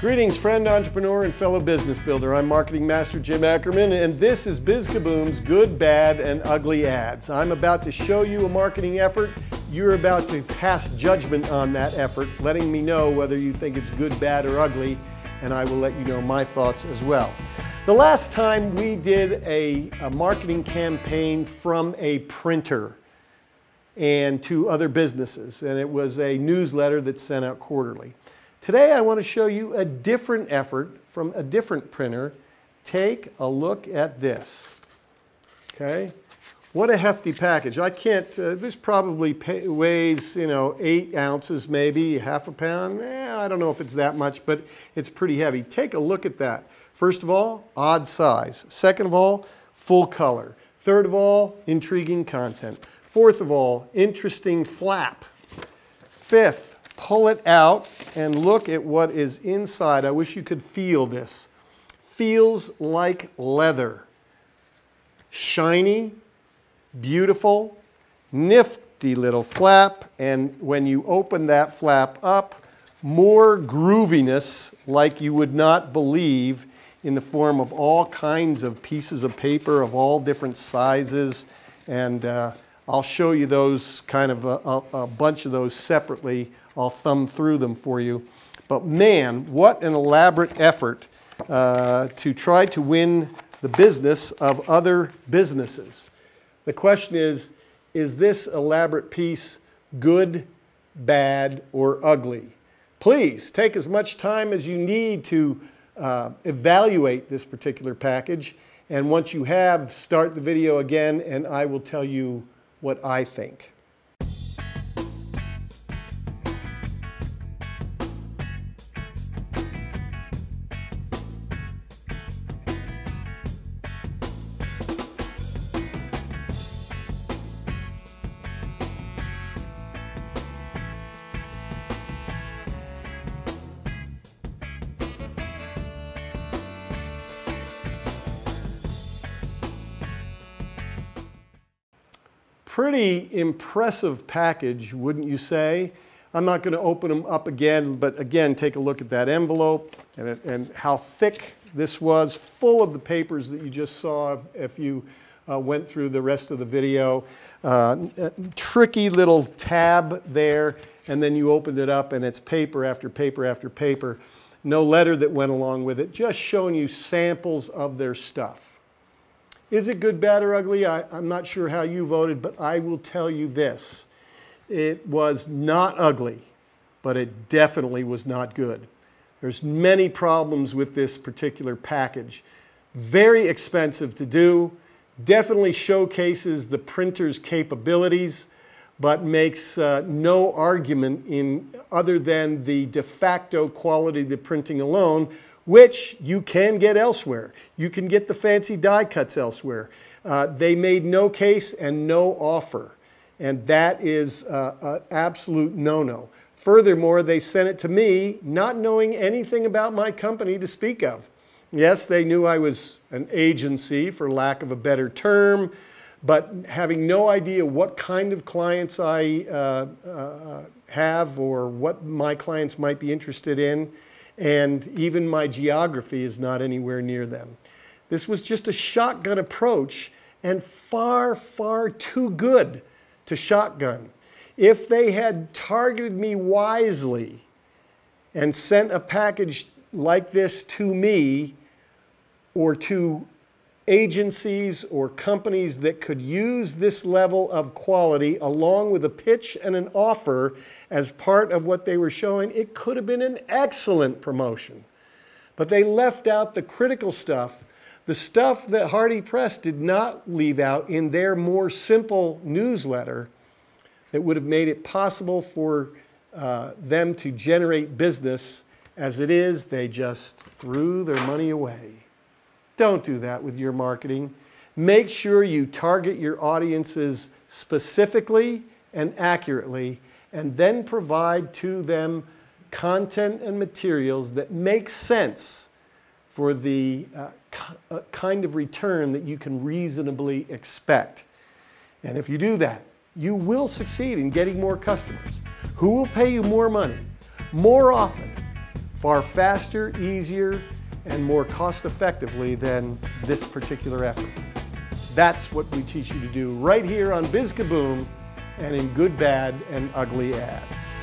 Greetings, friend, entrepreneur, and fellow business builder. I'm Marketing Master Jim Ackerman, and this is BizKaboom's Good, Bad, and Ugly Ads. I'm about to show you a marketing effort. You're about to pass judgment on that effort, letting me know whether you think it's good, bad, or ugly, and I will let you know my thoughts as well. The last time we did a marketing campaign from a printer and to other businesses, and it was a newsletter that's sent out quarterly. Today I want to show you a different effort from a different printer. Take a look at this. Okay, what a hefty package. I can't, this probably weighs, 8 ounces maybe, half a pound. I don't know if it's that much, but it's pretty heavy. Take a look at that. First of all, odd size. Second of all, full color. Third of all, intriguing content. Fourth of all, interesting flap. Fifth, pull it out and look at what is inside. I wish you could feel this. Feels like leather. Shiny, beautiful, nifty little flap. And when you open that flap up, more grooviness like you would not believe, in the form of all kinds of pieces of paper of all different sizes. And I'll show you those, kind of a bunch of those separately. I'll thumb through them for you. But man, what an elaborate effort to try to win the business of other businesses. The question is this elaborate piece good, bad, or ugly? Please take as much time as you need to evaluate this particular package. And once you have, start the video again and I will tell you what I think. Pretty impressive package, wouldn't you say? I'm not going to open them up again, but again, take a look at that envelope and how thick this was, full of the papers that you just saw if you went through the rest of the video. Tricky little tab there, and then you opened it up and it's paper after paper after paper. No letter that went along with it, just showing you samples of their stuff. Is it good, bad, or ugly? I'm not sure how you voted, but I will tell you this. It was not ugly, but it definitely was not good. There's many problems with this particular package. Very expensive to do, definitely showcases the printer's capabilities, but makes no argument in other than the de facto quality of the printing alone, which you can get elsewhere. You can get the fancy die cuts elsewhere. They made no case and no offer, and that is an absolute no-no. Furthermore, they sent it to me not knowing anything about my company to speak of. Yes, they knew I was an agency, for lack of a better term, but having no idea what kind of clients I have or what my clients might be interested in, and even my geography is not anywhere near them. This was just a shotgun approach and far, far too good to shotgun. If they had targeted me wisely and sent a package like this to me or to agencies or companies that could use this level of quality along with a pitch and an offer as part of what they were showing, it could have been an excellent promotion. But they left out the critical stuff, the stuff that Hardy Press did not leave out in their more simple newsletter that would have made it possible for them to generate business. As it is, they just threw their money away. Don't do that with your marketing. Make sure you target your audiences specifically and accurately, and then provide to them content and materials that make sense for the kind of return that you can reasonably expect. And if you do that, you will succeed in getting more customers who will pay you more money, more often, far faster, easier, and more cost-effectively than this particular effort. That's what we teach you to do right here on BizKaboom and in Good, Bad, and Ugly Ads.